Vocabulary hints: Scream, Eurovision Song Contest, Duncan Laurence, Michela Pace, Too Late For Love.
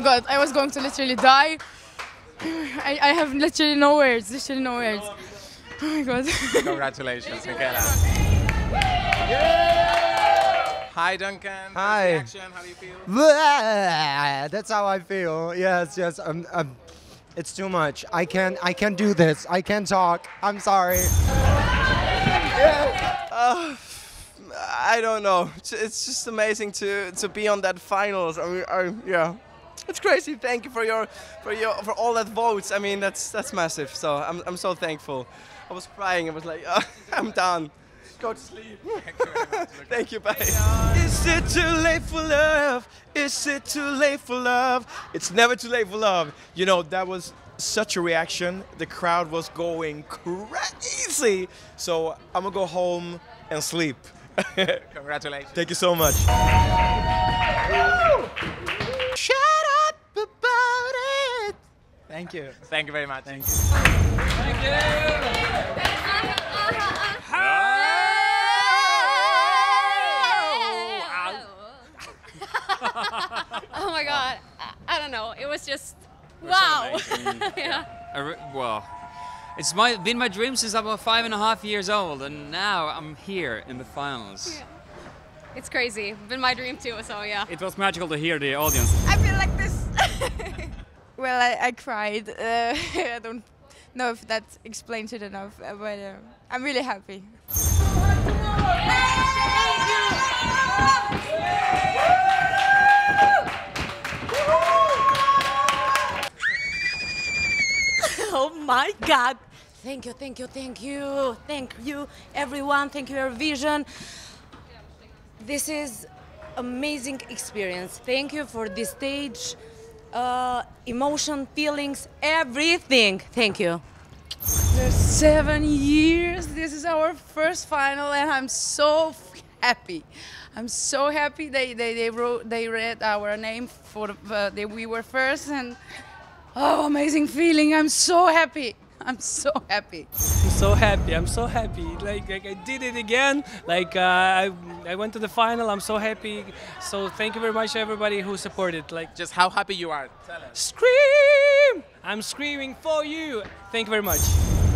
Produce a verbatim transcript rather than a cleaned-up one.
my God, I was going to literally die. I, I have literally no words, literally no words. Oh my God. Congratulations, Michela. Yeah. Hi, Duncan. Hi. Reaction? How do you feel? That's how I feel. Yes, yes. Um, um, it's too much. I can't, I can't do this. I can't talk. I'm sorry. Yeah. Uh, I don't know. It's just amazing to to be on that finals. I mean, I, yeah. It's crazy. Thank you for your, for your, for all that votes. I mean, that's that's massive. So I'm I'm so thankful. I was crying. I was like, oh, I'm done. Go to sleep. Thank you. Bye. Is it too late for love? Is it too late for love? It's never too late for love. You know, that was such a reaction. The crowd was going crazy. So I'm gonna go home and sleep. Congratulations. Thank you so much. Thank you. Thank you very much. Thank you. Thank you. Oh my God. I don't know. It was just, it was wow. So yeah. I well, it's my, been my dream since I was five and a half years old, and now I'm here in the finals. Yeah. It's crazy. Been my dream too, so yeah. It was magical to hear the audience. I feel like this. Well, I, I cried. Uh, I don't know if that explains it enough, but uh, I'm really happy. Oh my God! Thank you, thank you, thank you, thank you, everyone. Thank you, Eurovision. This is amazing experience. Thank you for this stage. Uh, emotion, feelings, everything. Thank you. After seven years, this is our first final, and I'm so happy. I'm so happy they they they wrote they read our name for uh, the, we were first, and oh, amazing feeling. I'm so happy. I'm so happy. I'm so happy. I'm so happy. Like, like I did it again. Like uh, I, I went to the final. I'm so happy. So thank you very much, everybody who supported. Like, just how happy you are. Tell us. Scream! I'm screaming for you. Thank you very much.